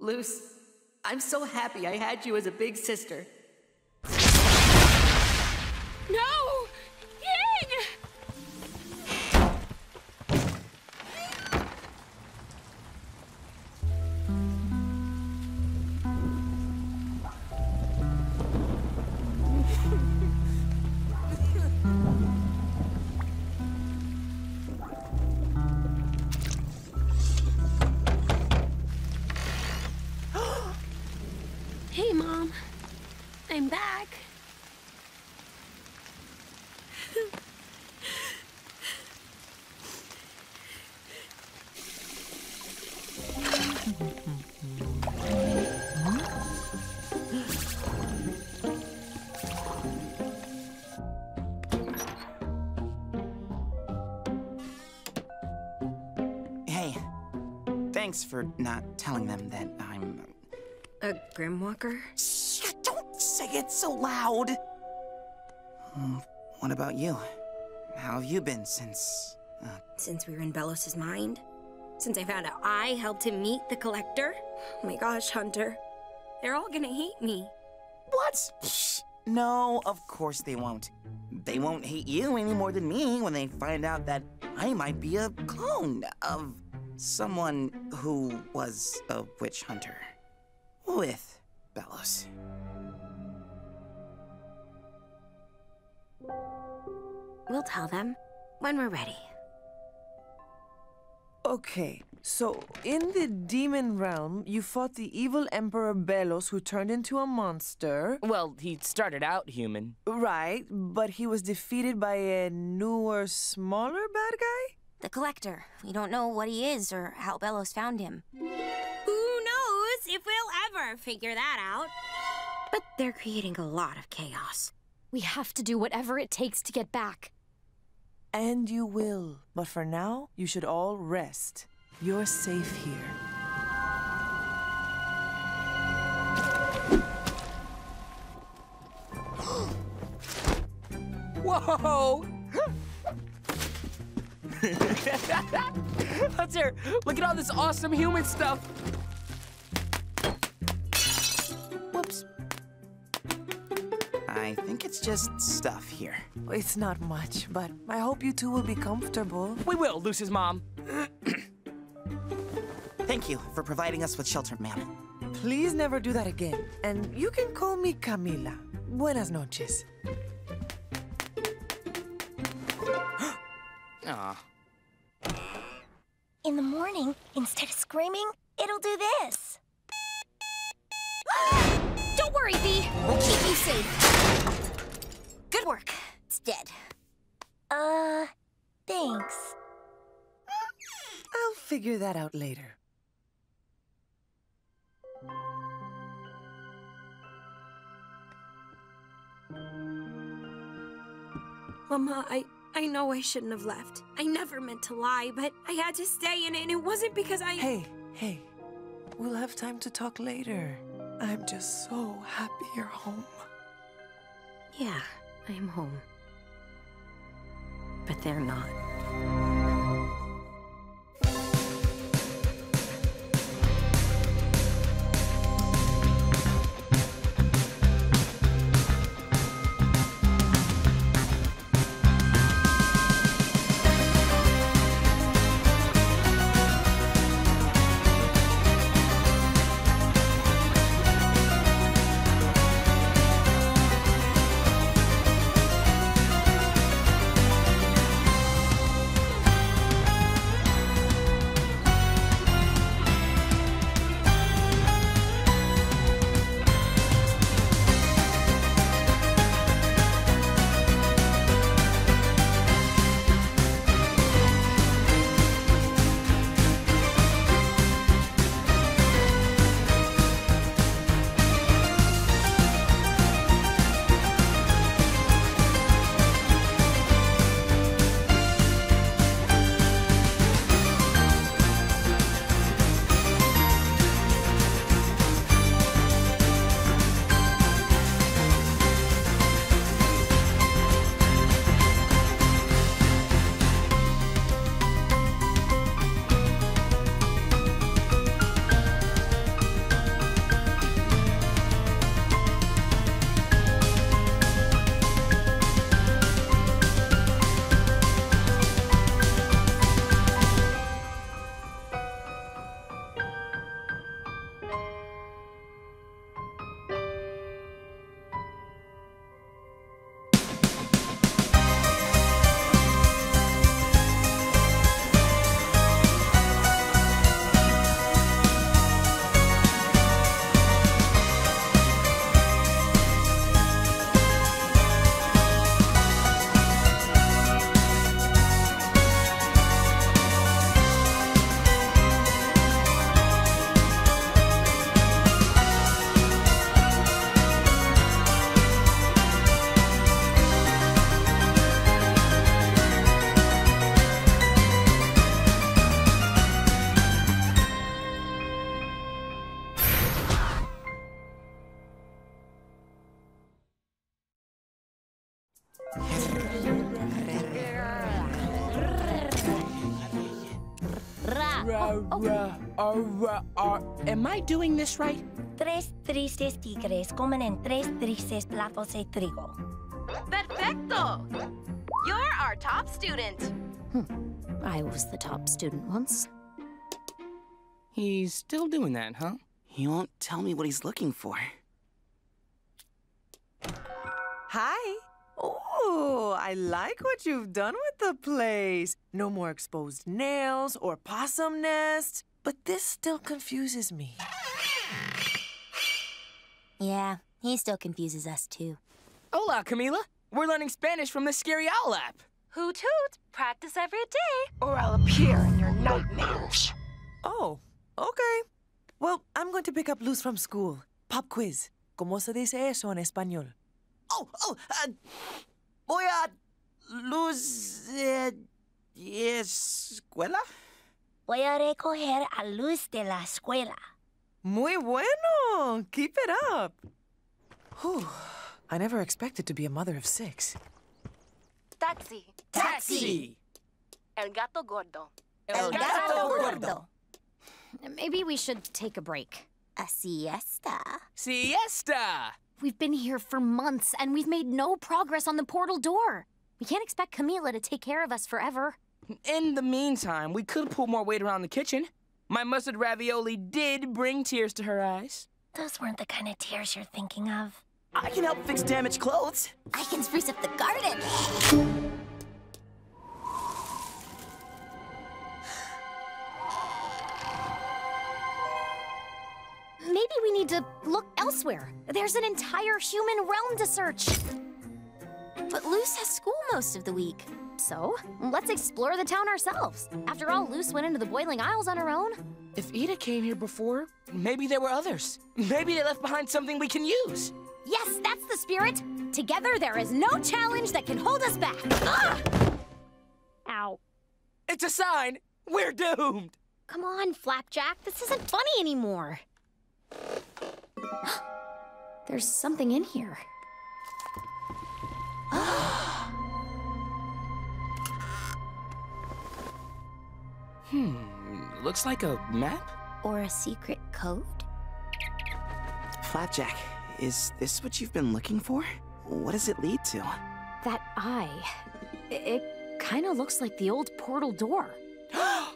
Luz, I'm so happy I had you as a big sister. No! Thanks for not telling them that I'm... a Grimwalker? Shh, don't say it so loud! What about you? How have you been since... Since we were in Belos' mind? Since I found out I helped him meet the Collector? Oh my gosh, Hunter. They're all gonna hate me. What? Psh, no, of course they won't. They won't hate you any more than me when they find out that I might be a clone of... someone who was a witch hunter with Belos. We'll tell them when we're ready. Okay, so in the Demon Realm, you fought the evil Emperor Belos, who turned into a monster. Well, he started out human. Right, but he was defeated by a newer, smaller bad guy? The Collector. We don't know what he is or how Belos found him. Who knows if we'll ever figure that out? But they're creating a lot of chaos. We have to do whatever it takes to get back. And you will. But for now, you should all rest. You're safe here. Whoa! Hunter, look at all this awesome human stuff. Whoops. I think it's just stuff here. It's not much, but I hope you two will be comfortable. We will, Luz's mom. Thank you for providing us with shelter, ma'am. Please never do that again. And you can call me Camila. Buenas noches. In the morning, instead of screaming, it'll do this. Don't worry, Bee. We'll keep you safe. Good work. It's dead. Thanks. I'll figure that out later. Mama, I know I shouldn't have left. I never meant to lie, but I had to stay in it, and it wasn't because I... Hey. We'll have time to talk later. I'm just so happy you're home. Yeah, I'm home. But they're not. Am I doing this right? 3 3 6 tigres comen en 3 3 6 platos de trigo. Perfecto! You're our top student. I was the top student once. He's still doing that, huh? He won't tell me what he's looking for. Hi. Oh, I like what you've done with the place. No more exposed nails or possum nests. But this still confuses me. Yeah, he still confuses us too. Hola, Camila. We're learning Spanish from the Scary Owl app. Hoot hoot. Practice every day, or I'll appear in your nightmares. Oh, okay. Well, I'm going to pick up Luz from school. Pop quiz. ¿Cómo se dice eso en español? Voy a Luz escuela. Voy a recoger a Luz de la escuela. Muy bueno. Keep it up. Whew. I never expected to be a mother of 6. Taxi. Taxi. El gato gordo. El gato gordo. Maybe we should take a break. A siesta. Siesta! We've been here for months, and we've made no progress on the portal door. We can't expect Camila to take care of us forever. In the meantime, we could pull more weight around the kitchen. My mustard ravioli did bring tears to her eyes. Those weren't the kind of tears you're thinking of. I can help fix damaged clothes. I can spruce up the garden. Maybe we need to look elsewhere. There's an entire human realm to search. But Luz has school most of the week. So, let's explore the town ourselves. After all, Luz went into the Boiling Isles on her own. If Eda came here before, maybe there were others. Maybe they left behind something we can use. Yes, that's the spirit. Together, there is no challenge that can hold us back. Ah! Ow. It's a sign. We're doomed. Come on, Flapjack. This isn't funny anymore. There's something in here. Looks like a map? Or a secret code? Flapjack, is this what you've been looking for? What does it lead to? That eye. It kind of looks like the old portal door.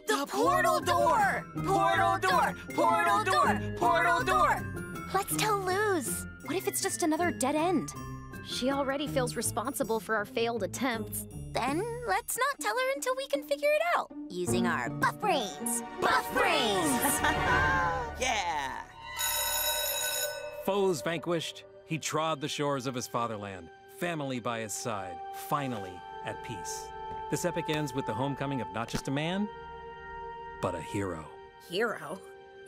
The portal door! Portal door! Portal door! Portal door! Let's tell Luz. What if it's just another dead end? She already feels responsible for our failed attempts. Then let's not tell her until we can figure it out. Using our buff brains. Buff brains! Yeah! Foes vanquished, he trod the shores of his fatherland. Family by his side, finally at peace. This epic ends with the homecoming of not just a man, but a hero. Hero?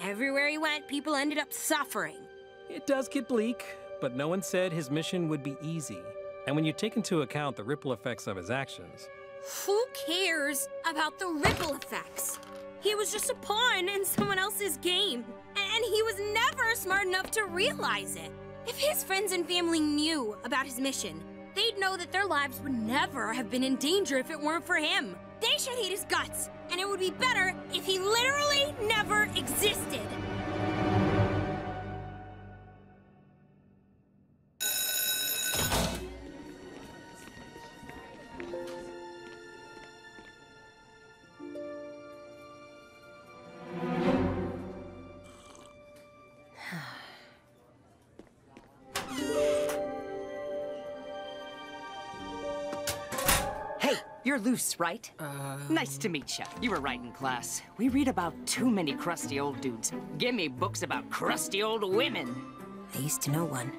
Everywhere he went, people ended up suffering. It does get bleak, but no one said his mission would be easy. And when you take into account the ripple effects of his actions... Who cares about the ripple effects? He was just a pawn in someone else's game. And he was never smart enough to realize it. If his friends and family knew about his mission, they'd know that their lives would never have been in danger if it weren't for him. They should hate his guts, and it would be better if he literally never existed. You're Luz, right? Nice to meet you. You were right in class. We read about too many crusty old dudes. Give me books about crusty old women. I used to know one.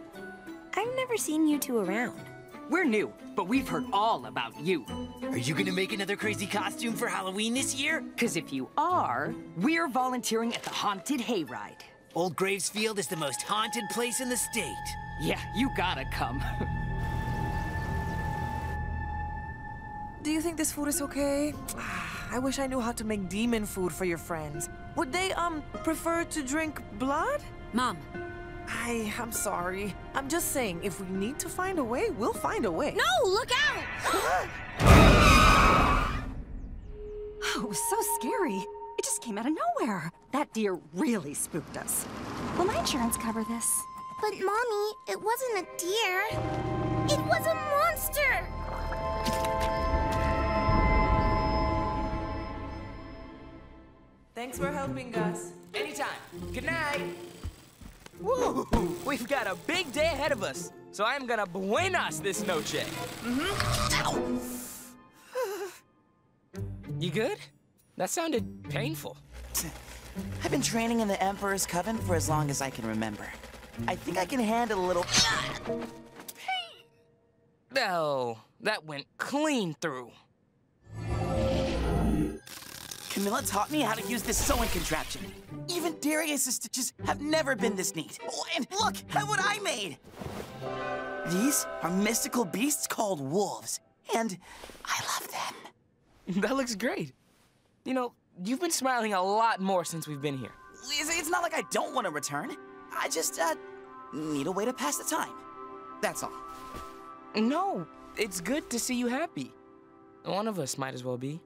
I've never seen you two around. We're new, but we've heard all about you. Are you gonna make another crazy costume for Halloween this year? Because if you are, we're volunteering at the Haunted Hayride. Old Gravesfield is the most haunted place in the state. Yeah, you gotta come. Do you think this food is okay? I wish I knew how to make demon food for your friends. Would they, prefer to drink blood? Mom. I'm sorry. I'm just saying, if we need to find a way, we'll find a way. No, look out! Oh, it was so scary. It just came out of nowhere. That deer really spooked us. Will my insurance cover this? But, Mommy, it wasn't a deer. It was a monster! Thanks for helping, Gus. Anytime. Good night. Woo! We've got a big day ahead of us, so I'm gonna buenas this noche. You good? That sounded painful. I've been training in the Emperor's Coven for as long as I can remember. I think I can handle a little pain. Oh, that went clean through. Camila taught me how to use this sewing contraption. Even Darius's stitches have never been this neat. Oh, and look at what I made! These are mystical beasts called wolves, and I love them. That looks great. You know, you've been smiling a lot more since we've been here. It's not like I don't want to return. I just, need a way to pass the time. That's all. No, it's good to see you happy. One of us might as well be.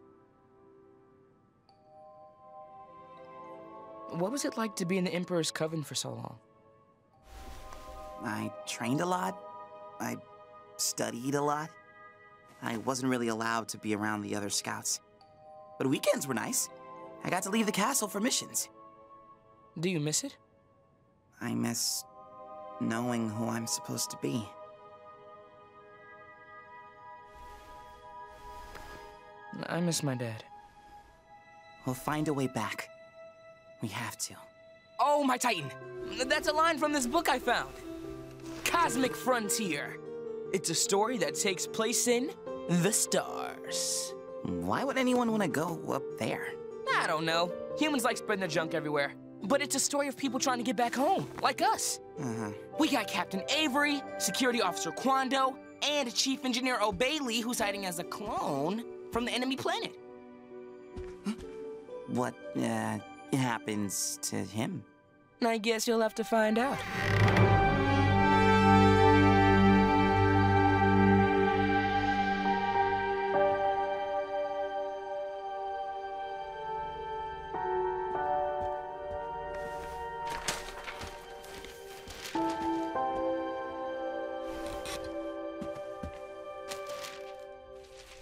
What was it like to be in the Emperor's Coven for so long? I trained a lot. I studied a lot. I wasn't really allowed to be around the other scouts. But weekends were nice. I got to leave the castle for missions. Do you miss it? I miss knowing who I'm supposed to be. I miss my dad. We'll find a way back. We have to. Oh, my Titan! That's a line from this book I found. Cosmic Frontier. It's a story that takes place in the stars. Why would anyone want to go up there? I don't know. Humans like spreading their junk everywhere. But it's a story of people trying to get back home, like us. We got Captain Avery, Security Officer Quando, and Chief Engineer O'Bailey, who's hiding as a clone from the enemy planet. What, it happens to him? I guess you'll have to find out.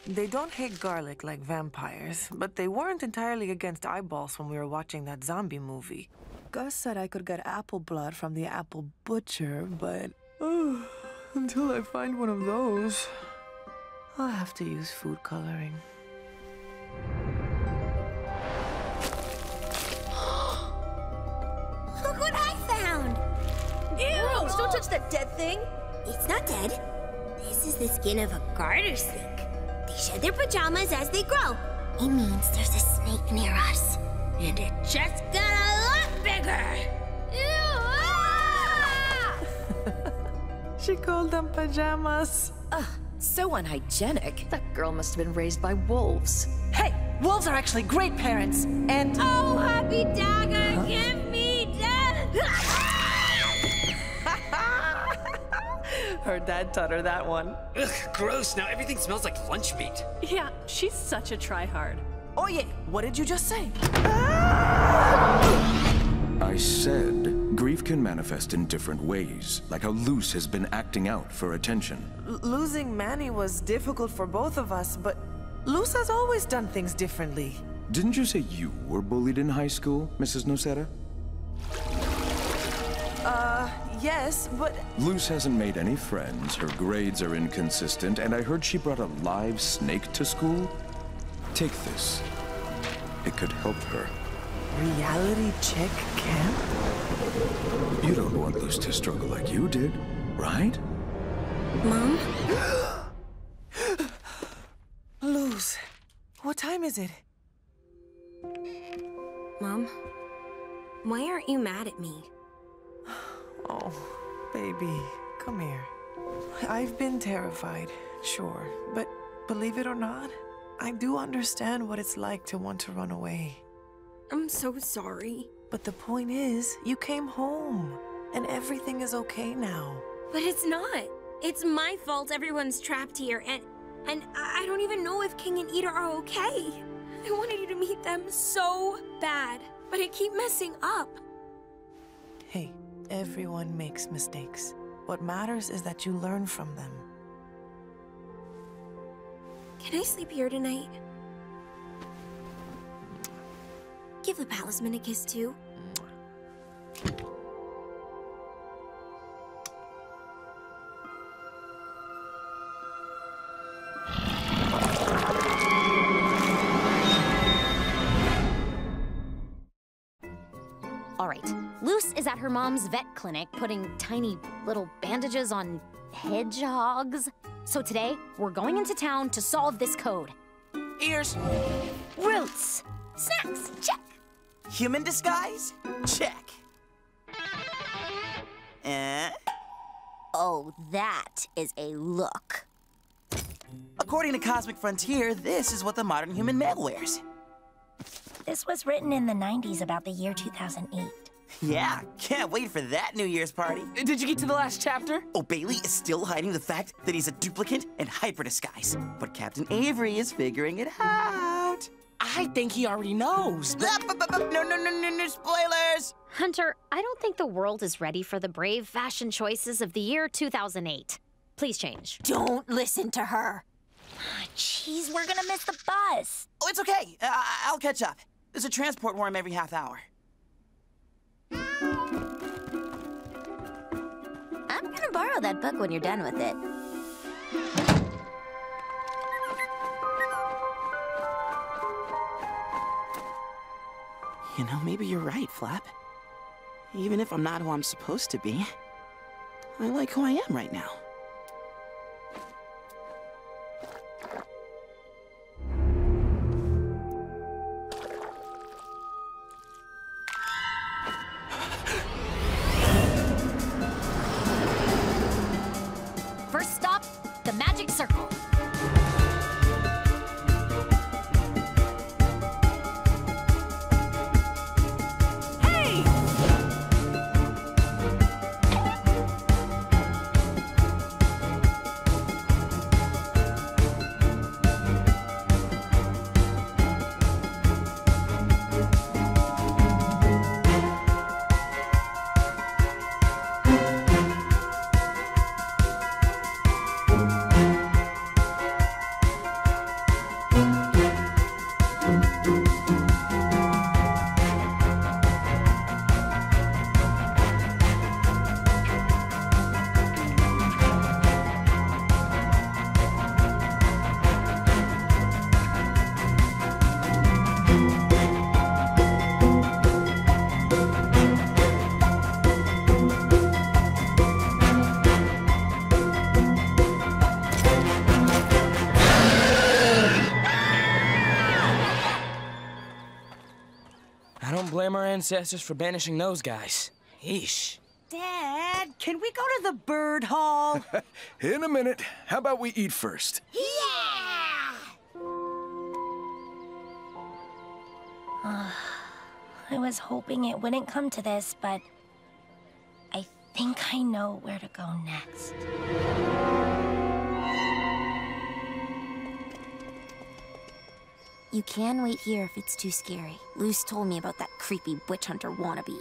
They don't hate garlic like vampires, but they weren't entirely against eyeballs when we were watching that zombie movie. Gus said I could get apple blood from the apple butcher, but until I find one of those, I'll have to use food coloring. Look what I found! Ew! Gross, don't touch that dead thing! It's not dead. This is the skin of a garter snake. They shed their pajamas as they grow. It means there's a snake near us. And it just got a lot bigger! Ew! Ah! She called them pajamas. Ugh, so unhygienic. That girl must have been raised by wolves. Hey, wolves are actually great parents, and... Oh, happy dagger, huh? Give me death! Her dad taught her that one. Ugh, gross. Now everything smells like lunch meat. Yeah, she's such a tryhard. Oh yeah, what did you just say? Ah! I said grief can manifest in different ways, like how Luz has been acting out for attention. Losing Manny was difficult for both of us, but Luz has always done things differently. Didn't you say you were bullied in high school, Mrs. Nocera? Yes, but... Luz hasn't made any friends, her grades are inconsistent, and I heard she brought a live snake to school? Take this. It could help her. Reality check camp? You don't want Luz to struggle like you did, right? Mom? Luz, what time is it? Mom, why aren't you mad at me? Oh, baby, come here. I've been terrified, sure, but believe it or not, I do understand what it's like to want to run away. I'm so sorry. But the point is, you came home, and everything is okay now. But it's not. It's my fault everyone's trapped here, and I don't even know if King and Eda are okay. I wanted you to meet them so bad, but I keep messing up. Hey, everyone makes mistakes. What matters is that you learn from them. Can I sleep here tonight? Give the palisman a kiss too. At her mom's vet clinic, putting tiny little bandages on hedgehogs. So today, we're going into town to solve this code. Ears. Roots. Snacks. Check. Human disguise. Check. Oh, that is a look. According to Cosmic Frontier, this is what the modern human male wears. This was written in the 90s about the year 2008. Yeah, can't wait for that New Year's party. Did you get to the last chapter? O'Bailey is still hiding the fact that he's a duplicate and hyper-disguise. But Captain Avery is figuring it out. I think he already knows. No, spoilers! Hunter, I don't think the world is ready for the brave fashion choices of the year 2008. Please change. Don't listen to her. Jeez, we're gonna miss the bus. Oh, it's okay. I'll catch up. There's a transport worm every half hour. I'm gonna borrow that book when you're done with it. You know, maybe you're right, Flap. Even if I'm not who I'm supposed to be, I like who I am right now. Our ancestors for banishing those guys. Eesh. Dad, can we go to the bird hall? In a minute. How about we eat first? Yeah! I was hoping it wouldn't come to this, but I think I know where to go next. You can wait here if it's too scary. Luz told me about that creepy witch hunter wannabe.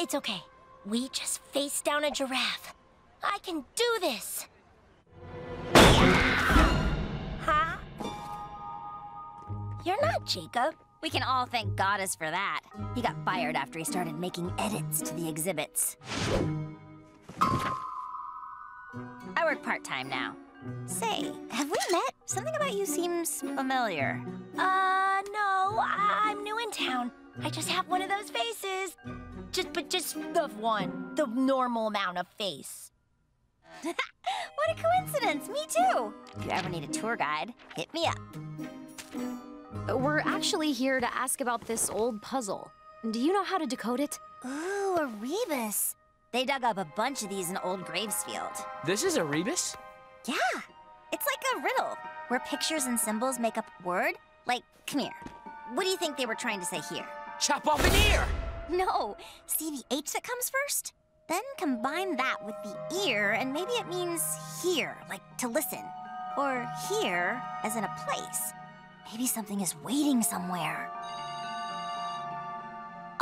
It's okay. We just faced down a giraffe. I can do this! Huh? You're not Jacob. We can all thank Goddess for that. He got fired after he started making edits to the exhibits. I work part-time now. Say, have we met? Something about you seems familiar. No, I'm new in town. I just have one of those faces. But just the one. The normal amount of face. What a coincidence, me too. If you ever need a tour guide, hit me up. We're actually here to ask about this old puzzle. Do you know how to decode it? Ooh, a rebus. They dug up a bunch of these in old Gravesfield. This is a rebus? Yeah, it's like a riddle, where pictures and symbols make up a word. Like, come here. What do you think they were trying to say here? Chop off an ear! No, see the H that comes first? Then combine that with the ear, and maybe it means here, like to listen. Or here, as in a place. Maybe something is waiting somewhere.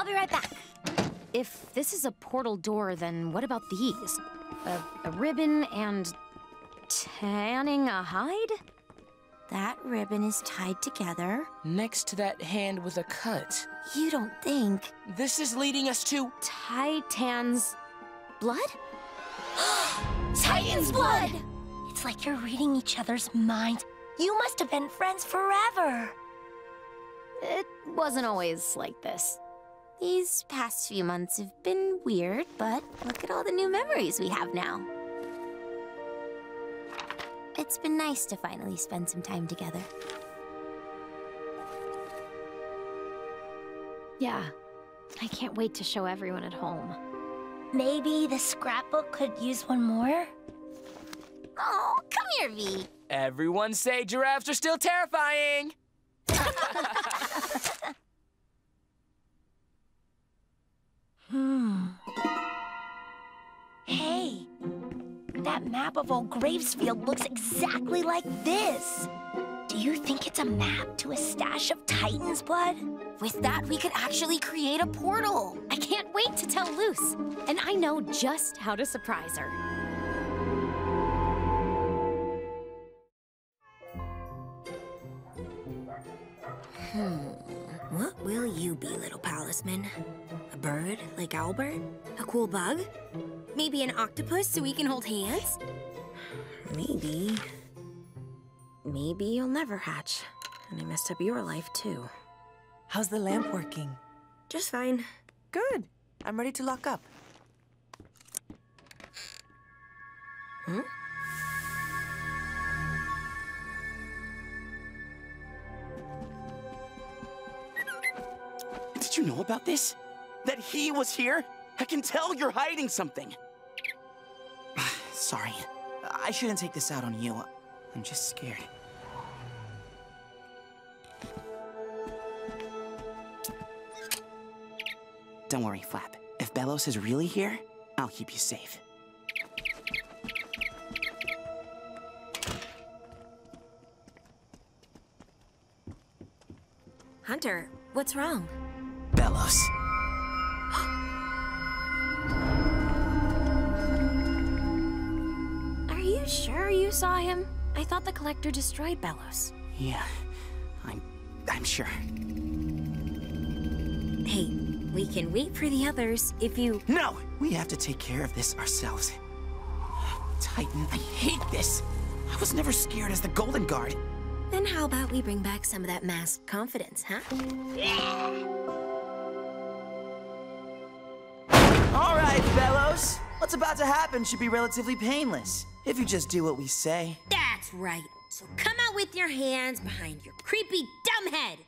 I'll be right back. If this is a portal door, then what about these? A ribbon and tanning a hide? That ribbon is tied together. Next to that hand with a cut. You don't think. This is leading us to... Titan's blood? Titan's blood! It's like you're reading each other's minds. You must have been friends forever. It wasn't always like this. These past few months have been weird, but look at all the new memories we have now. It's been nice to finally spend some time together. Yeah, I can't wait to show everyone at home. Maybe the scrapbook could use one more? Oh, come here, V. Everyone say giraffes are still terrifying! Hey, that map of old Gravesfield looks exactly like this. Do you think it's a map to a stash of Titan's blood? With that, we could actually create a portal. I can't wait to tell Luz, and I know just how to surprise her. What will you be, little palisman? A bird, like Owlbird? A cool bug? Maybe an octopus so we can hold hands? Maybe. Maybe you'll never hatch. And I messed up your life, too. How's the lamp working? Just fine. Good. I'm ready to lock up. Hmm? Did you know about this? That he was here? I can tell you're hiding something. Sorry. I shouldn't take this out on you. I'm just scared. Don't worry, Flap. If Belos is really here, I'll keep you safe. Hunter, what's wrong? Belos. Are you sure you saw him? I thought the Collector destroyed Belos. Yeah, I'm sure. Hey, we can wait for the others if you... No! We have to take care of this ourselves. Titan, I hate this! I was never scared as the Golden Guard. Then how about we bring back some of that masked confidence, huh? Yeah. All right, Belos. What's about to happen should be relatively painless, if you just do what we say. That's right. So come out with your hands behind your creepy dumb head.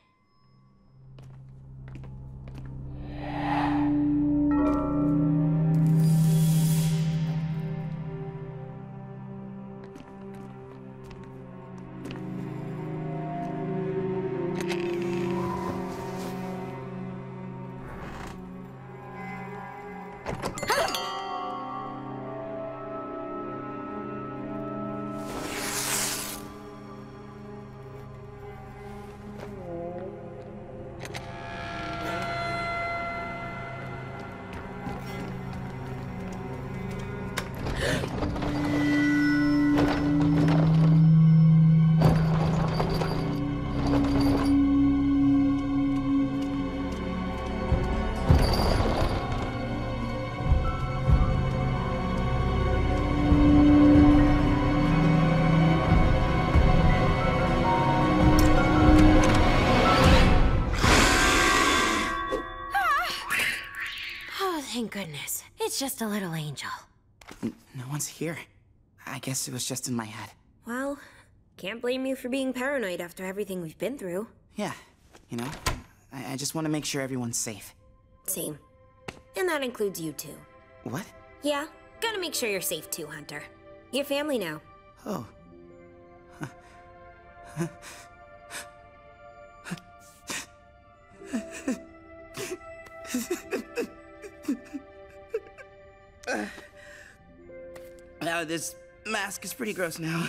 Goodness, it's just a little angel. No one's here. I guess it was just in my head. Well, can't blame you for being paranoid after everything we've been through. Yeah, you know, I just want to make sure everyone's safe. Same. And that includes you too. What? Yeah, gotta make sure you're safe too, Hunter. You're family now. Oh. Now this mask is pretty gross now.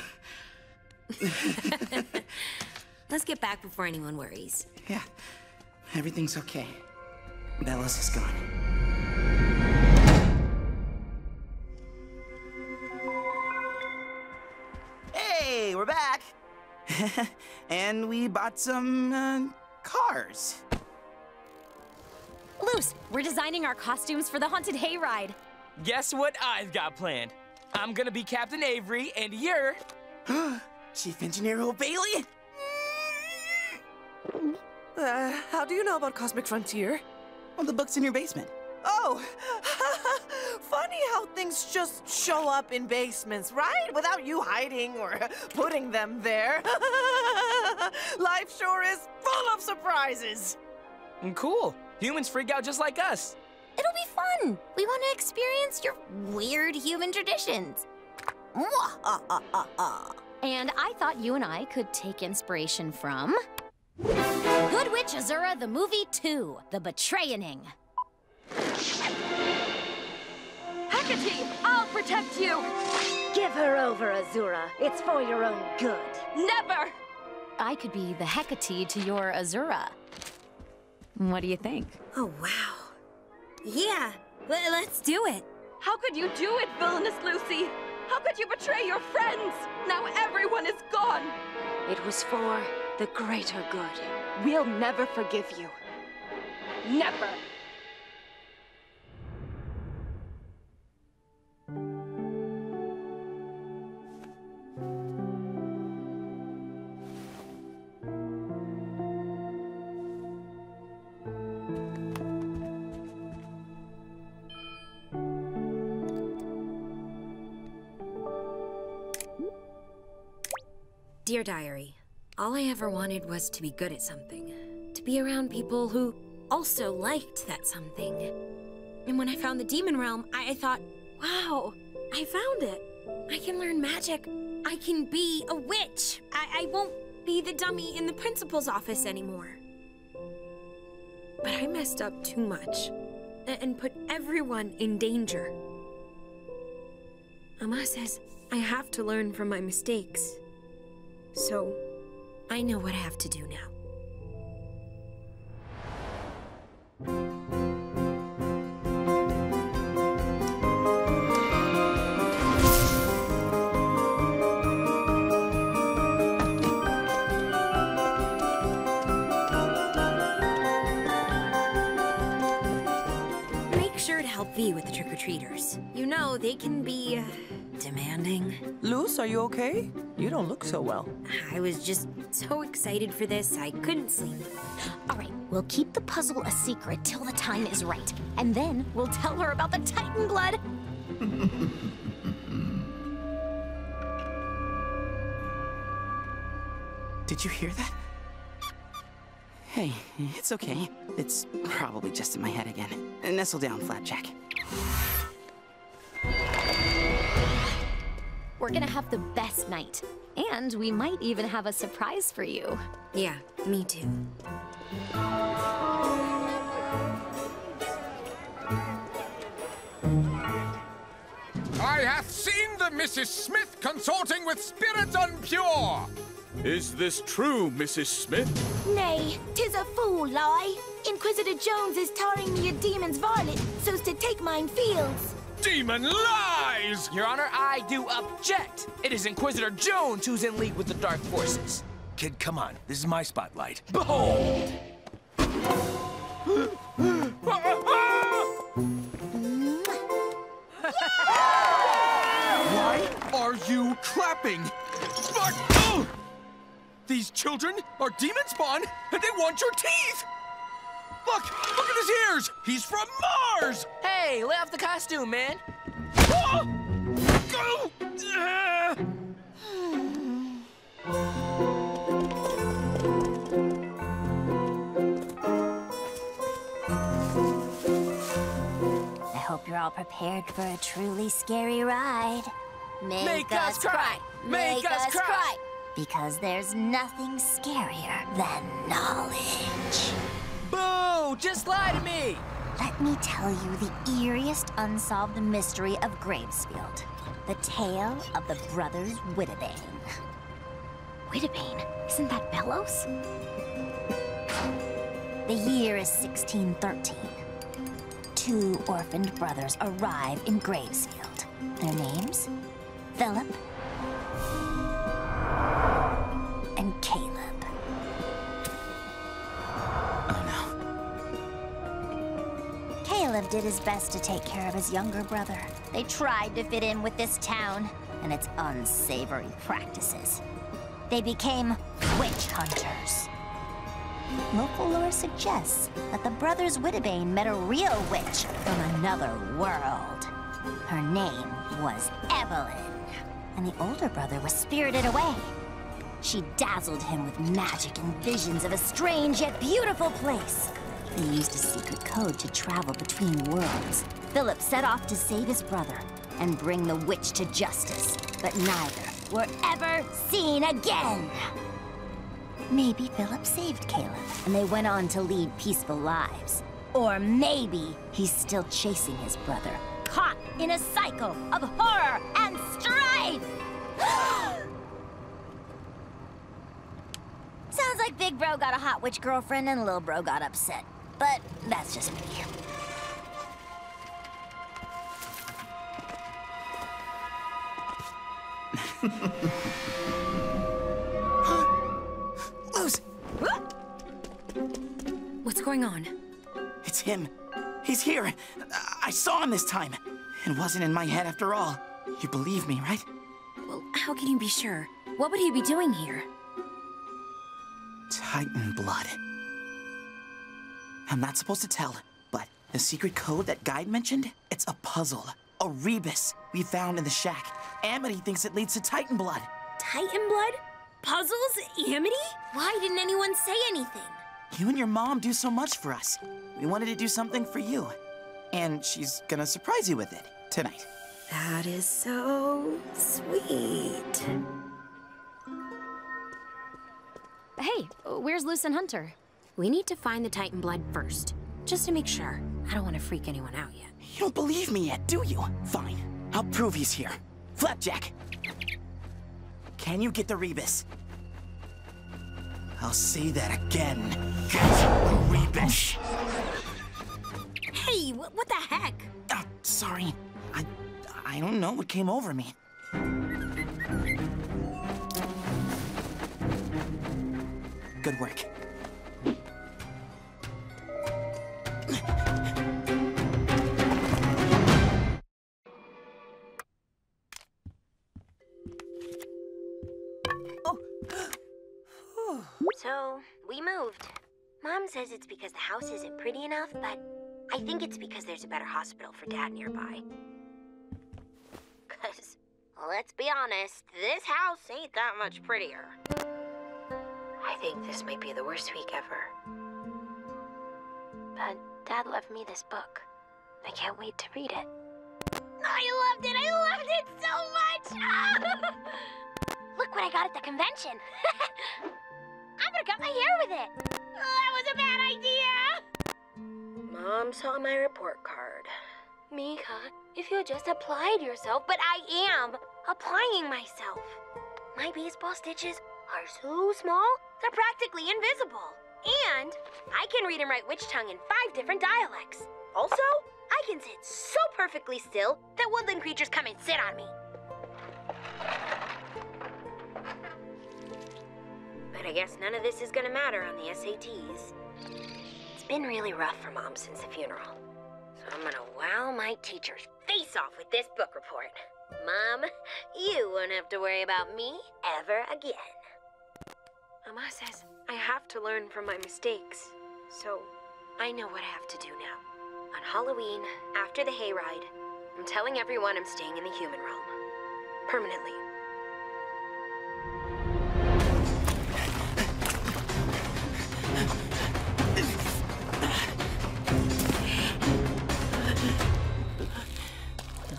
Let's get back before anyone worries. Yeah, everything's okay. Belos is gone. Hey, we're back. And we bought some cars. Luz, we're designing our costumes for the haunted hayride. Guess what I've got planned? I'm gonna be Captain Avery, and you're... Chief Engineer O'Bailey? How do you know about Cosmic Frontier? Well, the book's in your basement. Oh! Funny how things just show up in basements, right? Without you hiding or putting them there. Life sure is full of surprises! Cool. Humans freak out just like us. It'll be fun. We want to experience your weird human traditions. And I thought you and I could take inspiration from... Good Witch Azura, the movie 2, The Betrayening. Hecate, I'll protect you! Give her over, Azura. It's for your own good. Never! I could be the Hecate to your Azura. What do you think? Oh, wow. Yeah, let's do it. How could you do it, villainous Lucy? How could you betray your friends? Now everyone is gone. It was for the greater good. We'll never forgive you. Never. Dear Diary, all I ever wanted was to be good at something. To be around people who also liked that something. And when I found the Demon Realm, I thought, wow, I found it. I can learn magic. I can be a witch. I won't be the dummy in the principal's office anymore. But I messed up too much and put everyone in danger. Amma says I have to learn from my mistakes. So, I know what I have to do now. Make sure to help V with the trick-or-treaters. You know, they can be... demanding. Luz, are you okay? You don't look so well. I was just so excited for this, I couldn't sleep. All right, we'll keep the puzzle a secret till the time is right, and then we'll tell her about the Titan blood. Did you hear that? Hey, it's okay. It's probably just in my head again. Nestle down, Flapjack. We're gonna have the best night. And we might even have a surprise for you. Yeah, me too. I have seen the Mrs. Smith consorting with spirits unpure. Is this true, Mrs. Smith? Nay, 'tis a fool lie. Inquisitor Jones is tarring me a demon's varlet so's to take mine fields. Demon lies! Your Honor, I do object. It is Inquisitor Jones who's in league with the Dark Forces. Kid, come on. This is my spotlight. Behold! Why are you clapping? But, oh! These children are demon spawn, and they want your teeth! Look! Look at his ears! He's from Mars! Hey, lay off the costume, man! I hope you're all prepared for a truly scary ride. Make us cry! Make us cry! Because there's nothing scarier than knowledge. Boo! Just lie to me! Let me tell you the eeriest unsolved mystery of Gravesfield. The tale of the brothers Wittebane. Wittebane? Isn't that Belos? The year is 1613. two orphaned brothers arrive in Gravesfield. Their names? Philip and Caleb. Oh no. Caleb did his best to take care of his younger brother. They tried to fit in with this town and its unsavory practices. They became witch hunters. Local lore suggests that the brothers Wittebane met a real witch from another world. Her name was Evelyn, and the older brother was spirited away. She dazzled him with magic and visions of a strange yet beautiful place. They used a secret code to travel between worlds. Philip set off to save his brother and bring the witch to justice, but neither were ever seen again. Maybe Philip saved Caleb, and they went on to lead peaceful lives. Or maybe he's still chasing his brother, caught in a cycle of horror and strife! Sounds like Big Bro got a hot witch girlfriend and Lil Bro got upset. But that's just me. Luz! What's going on? It's him. He's here. I saw him this time. It wasn't in my head after all. You believe me, right? Well, how can you be sure? What would he be doing here? Titan blood. I'm not supposed to tell, but the secret code that Guide mentioned, it's a puzzle. A rebus we found in the shack. Amity thinks it leads to Titan blood. Titan blood? Puzzles? Amity? Why didn't anyone say anything? You and your mom do so much for us. We wanted to do something for you. And she's gonna surprise you with it tonight. That is so sweet. Hey, where's Luz and Hunter? We need to find the Titan blood first, just to make sure. I don't want to freak anyone out yet. You don't believe me yet, do you? Fine, I'll prove he's here. Flapjack, can you get the rebus? I'll say that again. Get the rebus. Hey, what the heck? Oh, sorry, I don't know what came over me. Good work. So, we moved. Mom says it's because the house isn't pretty enough, but I think it's because there's a better hospital for Dad nearby. 'Cause, let's be honest, this house ain't that much prettier. I think this might be the worst week ever. But Dad left me this book. I can't wait to read it. I loved it so much! Look what I got at the convention! I'm gonna cut my hair with it! Oh, that was a bad idea! Mom saw my report card. Mika, if you just applied yourself, but I am applying myself. My baseball stitches are so small, they're practically invisible. And I can read and write witch tongue in 5 different dialects. Also, I can sit so perfectly still that woodland creatures come and sit on me. But I guess none of this is gonna matter on the SATs. It's been really rough for Mom since the funeral. So I'm gonna wow my teacher's face off with this book report. Mom, you won't have to worry about me ever again. Mama says I have to learn from my mistakes, so I know what I have to do now. On Halloween, after the hayride, I'm telling everyone I'm staying in the human realm. Permanently.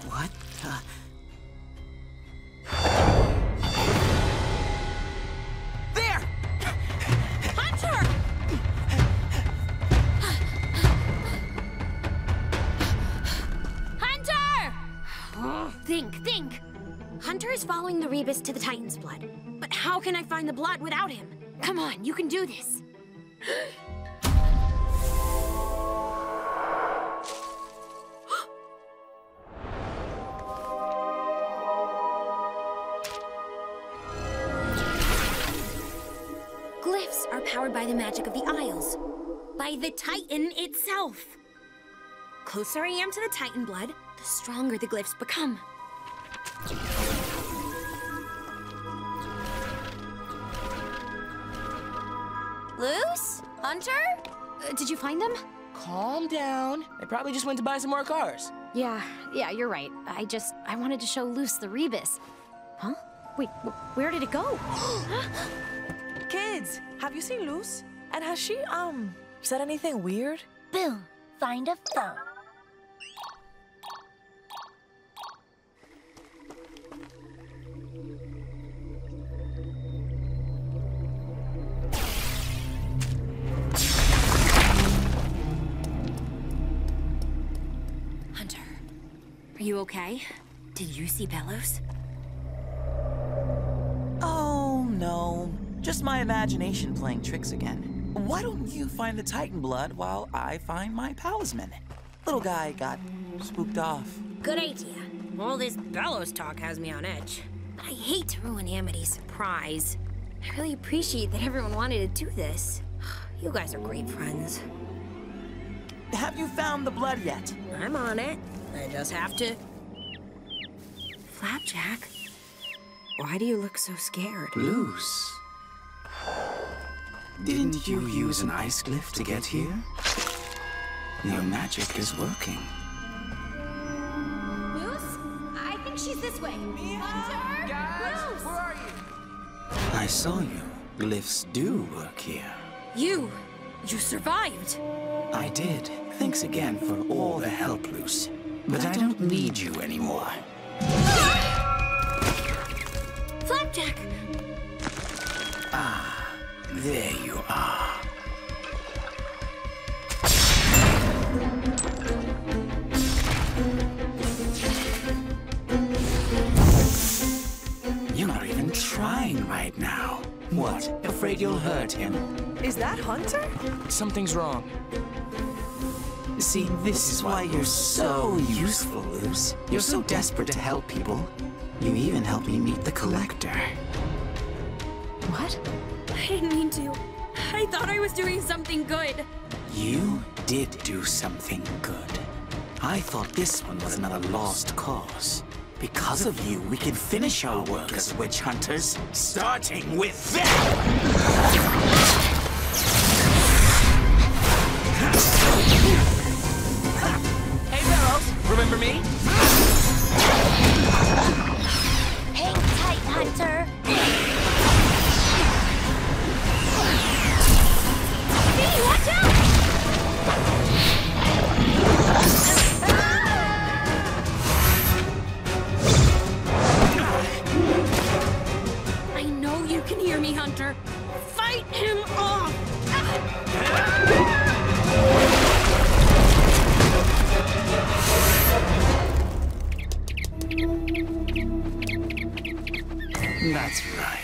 What the... Think! Hunter is following the rebus to the Titan's blood. But how can I find the blood without him? Come on, you can do this. powered by the magic of the Isles. By the Titan itself. The closer I am to the Titan blood, the stronger the glyphs become. Luz? Hunter? Did you find them? Calm down. They probably just went to buy some more cars. Yeah, you're right. I wanted to show Luz the rebus. Huh? Wait, where did it go? Kids, have you seen Luz? And has she, said anything weird? Boom. Find a phone. Hunter, are you okay? Did you see Belos? Oh, no. Just my imagination playing tricks again. Why don't you find the Titan blood while I find my palisman? Little guy got spooked off. Good idea. All this Belos talk has me on edge. But I hate to ruin Amity's surprise. I really appreciate that everyone wanted to do this. You guys are great friends. Have you found the blood yet? I'm on it. I just have to... Flapjack? Why do you look so scared? Luz. Didn't you use an ice glyph to get here? Your magic is working. Luz? I think she's this way. Hunter? Guys, where are you? I saw you. Glyphs do work here. You survived. I did. Thanks again for all the help, Luz. But I don't need you anymore. Flapjack! Ah. There you are. You're not even trying right now. What? Afraid you'll hurt him? Is that Hunter? Something's wrong. See, this is why you're so useful, Luz. You're so desperate to help people. You even helped me meet the Collector. What? I didn't mean to. I thought I was doing something good. You did do something good. I thought this one was another lost cause. Because of you, we can finish our work as witch hunters, starting with them! Hey, Belos, remember me? Hang tight, Hunter! Hey, watch out! I know you can hear me, Hunter. Fight him off! That's right.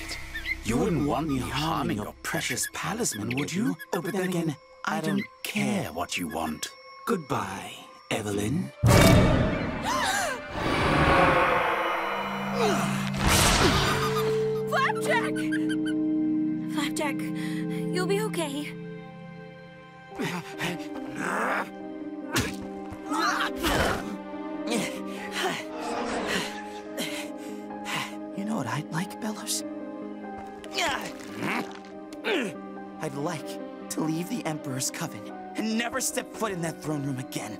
You wouldn't want me harming your precious palisman, would you? Oh, but then again, I don't care what you want. Goodbye, Evelyn. Flapjack! Flapjack, you'll be okay. You know what I'd like, Belos? I'd like to leave the Emperor's Coven and never step foot in that throne room again.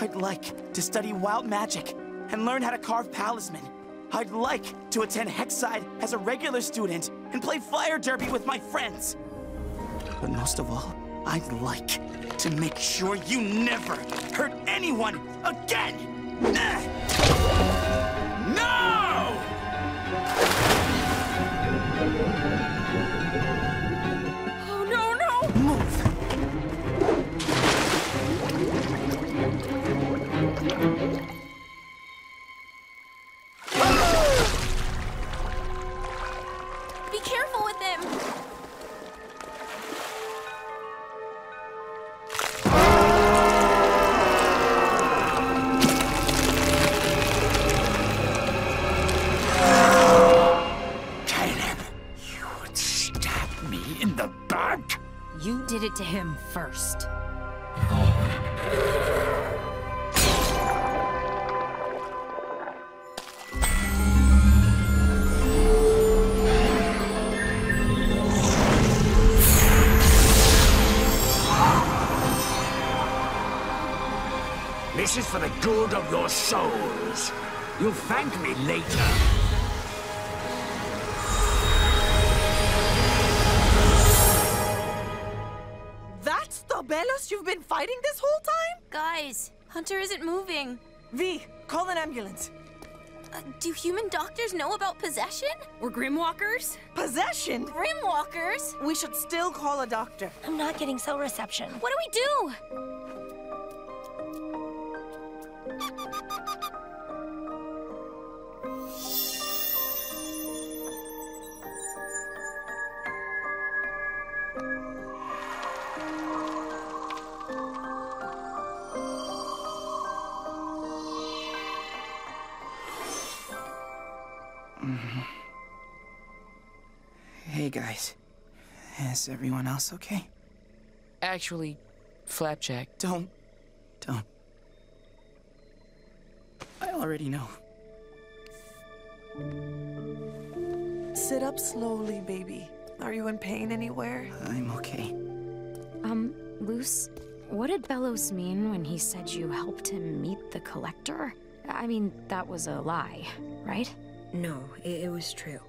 I'd like to study wild magic and learn how to carve palisman. I'd like to attend Hexside as a regular student and play fire derby with my friends. But most of all, I'd like to make sure you never hurt anyone again! No! Oh, no! Move! Oh! Be careful with him! to him first. This is for the good of your souls. You'll thank me later. That's the Belos you've been fighting this whole time? Guys, Hunter isn't moving. V, call an ambulance. Do human doctors know about possession? Or Grimwalkers? Possession? Grimwalkers? We should still call a doctor. I'm not getting cell reception. What do we do? Hey guys, is everyone else okay? Actually, Flapjack. Don't. I already know. Sit up slowly, baby. Are you in pain anywhere? I'm okay. Luz, what did Belos mean when he said you helped him meet the Collector? I mean, that was a lie, right? No, it was true.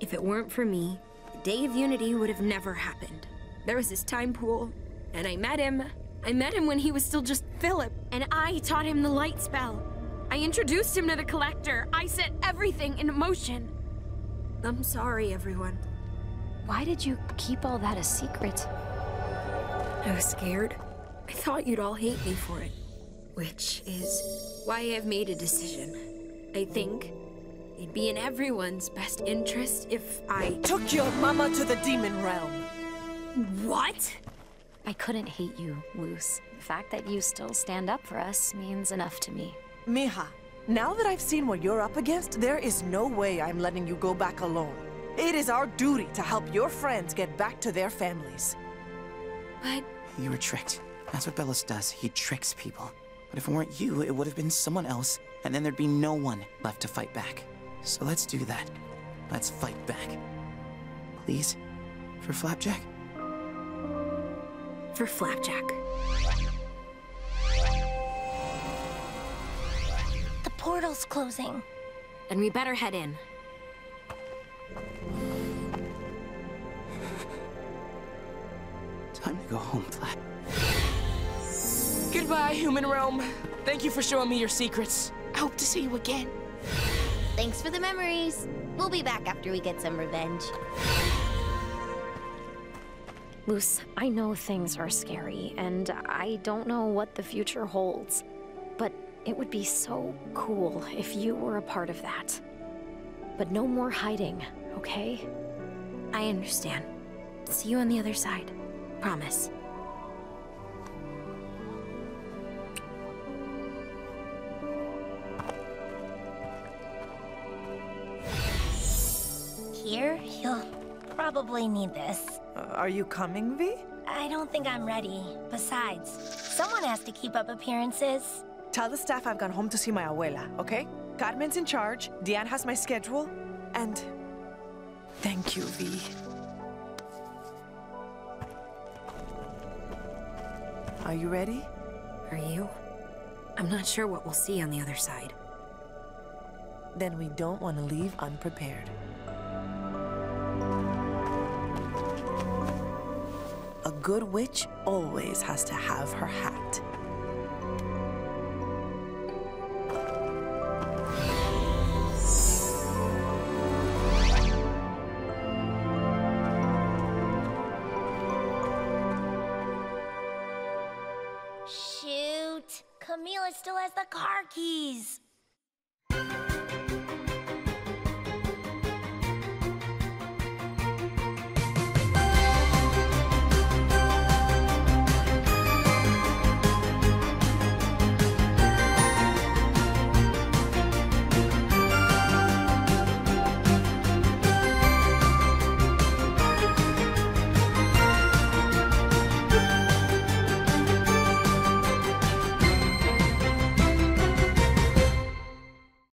If it weren't for me, the Day of Unity would have never happened. There was this time pool, and I met him. I met him when he was still just Philip, and I taught him the light spell. I introduced him to the Collector. I set everything in motion. I'm sorry, everyone. Why did you keep all that a secret? I was scared. I thought you'd all hate me for it, which is why I've made a decision. I think it'd be in everyone's best interest if I took your mama to the Demon Realm. What? I couldn't hate you, Luz. The fact that you still stand up for us means enough to me. Mija, now that I've seen what you're up against, there is no way I'm letting you go back alone. It is our duty to help your friends get back to their families. But... you were tricked. That's what Belos does. He tricks people. But if it weren't you, it would have been someone else, and then there'd be no one left to fight back. So let's do that. Let's fight back. Please? For Flapjack? For Flapjack. The portal's closing. And we better head in. Time to go home, Flap. Goodbye, Human Realm. Thank you for showing me your secrets. I hope to see you again. Thanks for the memories. We'll be back after we get some revenge. Luz, I know things are scary, and I don't know what the future holds, but it would be so cool if you were a part of that. But no more hiding, okay? I understand. See you on the other side. Promise. Here, you'll probably need this. Are you coming, V? I don't think I'm ready. Besides, someone has to keep up appearances. Tell the staff I've gone home to see my abuela, okay? Carmen's in charge, Diane has my schedule, and... thank you, V. Are you ready? Are you? I'm not sure what we'll see on the other side. Then we don't want to leave unprepared. A good witch always has to have her hat. Shoot! Camila still has the car keys!